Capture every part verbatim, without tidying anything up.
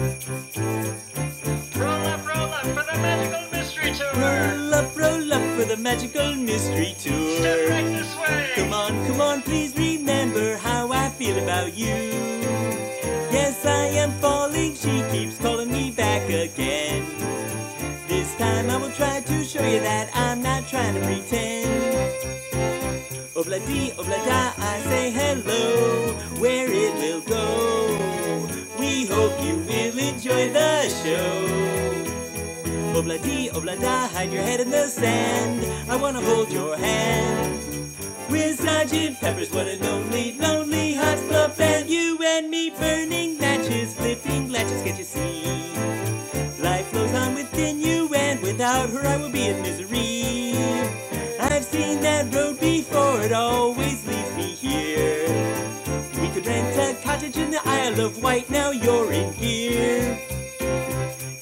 Roll up, roll up for the magical mystery tour. Roll up, roll up for the magical mystery tour. Step back this way. Come on, come on, please remember how I feel about you. Yes, I am falling, she keeps calling me back again. This time I will try to show you that I'm not trying to pretend. Obla-dee, obla-da, I say hello, where it will go. We hope you will enjoy the show. Obla-dee, obla-da, hide your head in the sand. I wanna hold your hand. We're Sergeant Pepper's one and only, lonely hearts club band. You and me burning matches, flipping latches, can't you see? Life flows on within you, and without her I will be in misery. I've seen that road before, it always leads me here. We could rent a cottage in the Isle of Wight, now you're in here.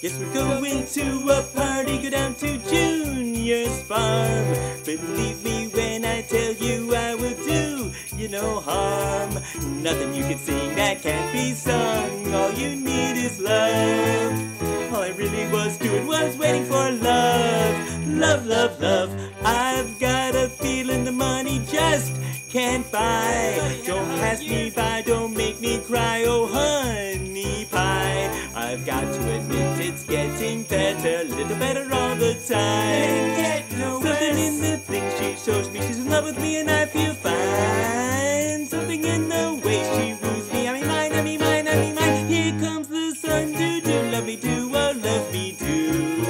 Yes, we're going to a party, go down to Junior's farm. But believe me when I tell you I will do you no harm. Nothing you can sing that can't be sung, all you need is love. All I really was doing was waiting for love. Love, love, love. I've got a feeling the money just can't buy. Don't pass me by, don't make me cry, oh honey pie. I've got to admit it's getting better, little better all the time. Something in the thing she shows me, she's in love with me and I feel fine. Something in the way she woos me, I mean mine, I mean mine, I mean mine. Here comes the sun, do do, love me do, oh love me do.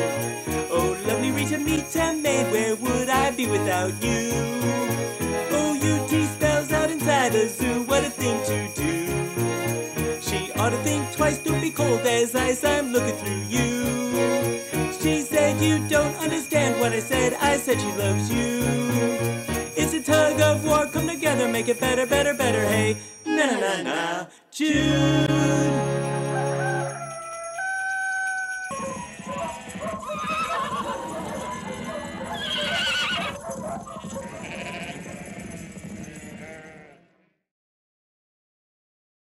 Oh lovely reach a meet a maid, where would I be without you? Oh, U T spells out inside a zoo, what a thing to do. She ought to think twice, don't be cold as ice, I'm looking through you. She said you don't understand what I said, I said she loves you. It's a tug of war, come together, make it better, better, better, hey. Na na na na, June.